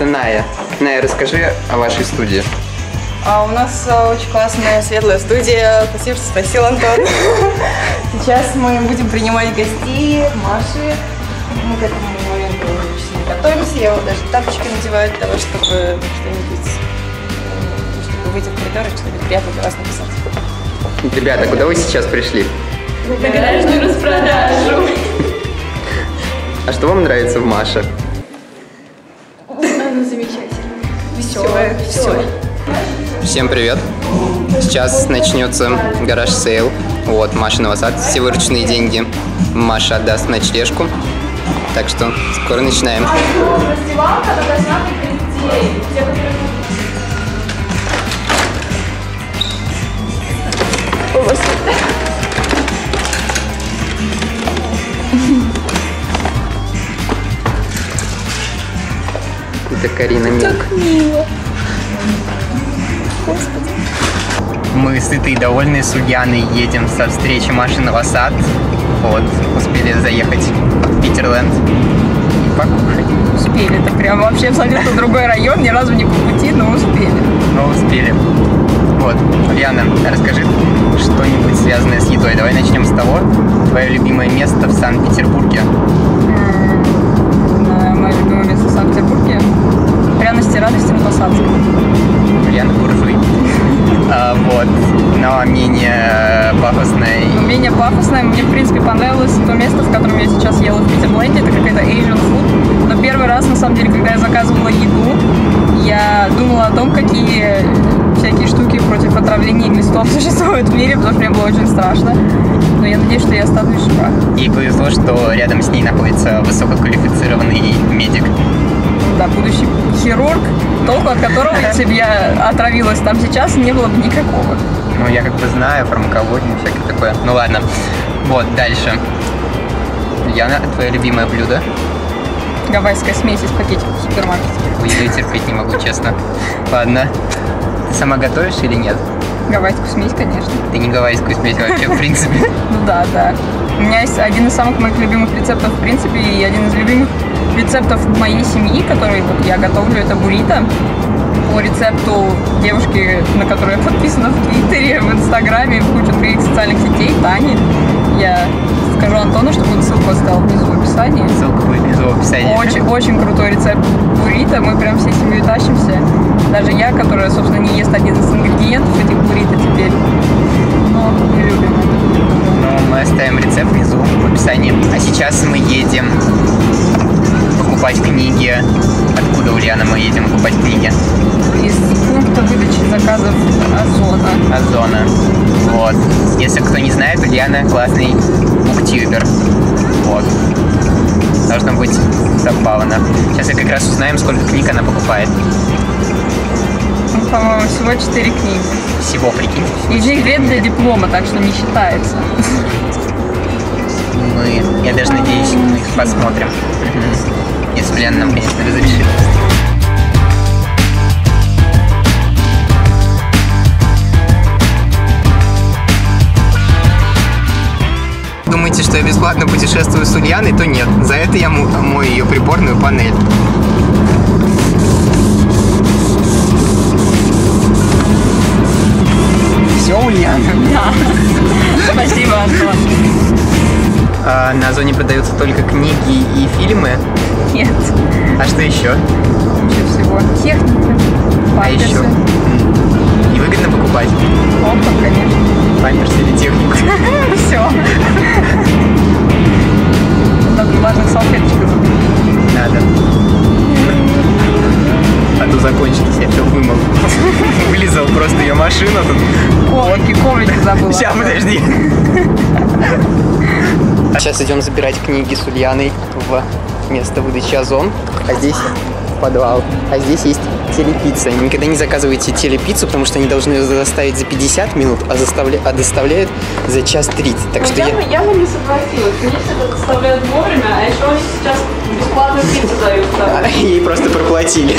это Ная. Ная, расскажи о вашей студии. У нас очень классная светлая студия. Спасибо, что спросил, Антон. Сейчас мы будем принимать гостей, Маши. Мы к этому моменту уже с ней готовимся. Я вот даже тапочки надеваю для того, чтобы чтобы выйти в коридор и что-нибудь приятное для вас написать. Ребята, куда вы сейчас пришли? На гаражную распродажу. А что вам нравится в Маше? Она замечательная. Веселая. Всем привет! Сейчас начнется гараж-сейл от Маши Новосад. Все вырученные деньги Маша отдаст на ночлежку. Так что скоро начинаем. Это Карина. Так мило. Мы сытые и довольные с Ульяной едем со встречи Маши Новосад. Вот, успели заехать в Питерленд и покушать. Успели, это прям вообще абсолютно другой район, ни разу не по пути, но успели. Но успели. Вот, Ульяна, расскажи что-нибудь связанное с едой. Давай начнем с того, твое любимое место в Санкт-Петербурге. Мое любимое место в Санкт-Петербурге — пряности, радости на Посадском. Ульяна, буржуй. Вот, но менее пафосное. Менее пафосное. Мне, в принципе, понравилось то место, в котором я сейчас ела в Питерленде. Это какая-то Asian food. Но первый раз, на самом деле, когда я заказывала еду, я думала о том, какие всякие штуки против отравления глистов существуют в мире, потому что мне было очень страшно. Но я надеюсь, что я останусь жива. Ей повезло, что рядом с ней находится высококвалифицированный медик. Да, будущий хирург, толку от которого, если бы я отравилась там сейчас, не было бы никакого. Ну, я как бы знаю фармакологию и всякое такое. Ну, ладно. Вот, дальше. Яна, твое любимое блюдо? Гавайская смесь из пакетиков в супермаркете. Я ее терпеть не могу, честно. Ладно. Ты сама готовишь или нет? Гавайскую смесь, конечно. Ты не гавайскую смесь вообще, в принципе. Ну да, да. У меня есть один из самых моих любимых рецептов, в принципе, и один из любимых рецептов моей семьи, которые вот я готовлю, это буррито. По рецепту девушки, на которую я подписана в Твиттере, в Инстаграме и в кучу других социальных сетей, Тани. Я скажу Антону, чтобы он ссылку оставил внизу в описании. Ссылка будет внизу в описании. Очень крутой рецепт буррито. Мы прям всей семьей тащимся. Даже я, которая, собственно, не ест один из ингредиентов этих буррито теперь. Но мы любим. Ну, мы оставим рецепт внизу в описании. А сейчас мы едем покупать книги. Откуда, Ульяна, мы едем покупать книги? Из пункта выдачи заказов Озона. Озона. Вот. Если кто не знает, Ульяна классный буктюбер. Вот. Должно быть забавно. Сейчас я как раз узнаем, сколько книг она покупает. По-моему, всего 4 книги. Всего, прикиньте. Из них 2 для диплома, так что не считается. Я даже надеюсь, мы их посмотрим. Если Ульяна нам, конечно, разрешит. Думаете, что я бесплатно путешествую с Ульяной, то нет. За это я мою ее приборную панель. Все, Ульяна? Да. Спасибо, Антон. На Озоне продаются только книги и фильмы? Нет. А что еще? Еще всего. Техника, памперсы. А еще? И выгодно покупать? Опа, конечно. Памперсы или технику? Все. Надо влажных салфеточек. Надо. А то закончилось, я все вымыл. Вылезал просто ее машину. Коврики забыла. Сейчас, подожди. Сейчас идем забирать книги с Ульяной в место выдачи Озон. А здесь подвал. А здесь есть телепицца. Никогда не заказывайте телепиццу, потому что они должны ее доставить за 50 минут, а доставляют за час 30. Так что я бы не согласилась. Конечно, это доставляют вовремя, а еще они сейчас бесплатную пиццу дают. Да? Ей просто проплатили.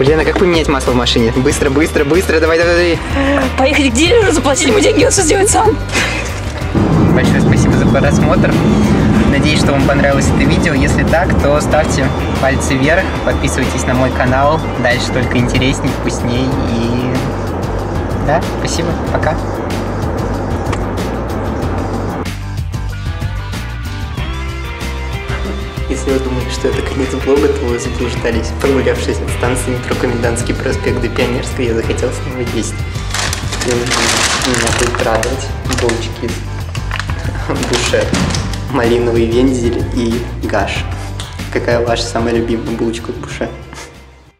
Ульяна, как поменять масло в машине? Быстро, быстро, быстро, давай, давай, давай. Поехать к дилеру, заплатить ему деньги, он все сделает сам. Большое спасибо за просмотр. Надеюсь, что вам понравилось это видео. Если так, то ставьте пальцы вверх, подписывайтесь на мой канал. Дальше только интересней, вкусней. И да, спасибо, пока. Если вы думали, что это конец блога, то вы заблуждались. Прогулявшись от станции метро Комендантский проспект до Пионерской, я захотел снова есть. Я нужно будет радовать булочки из Буше, малиновый вензель и гаш. Какая ваша самая любимая булочка из Буше?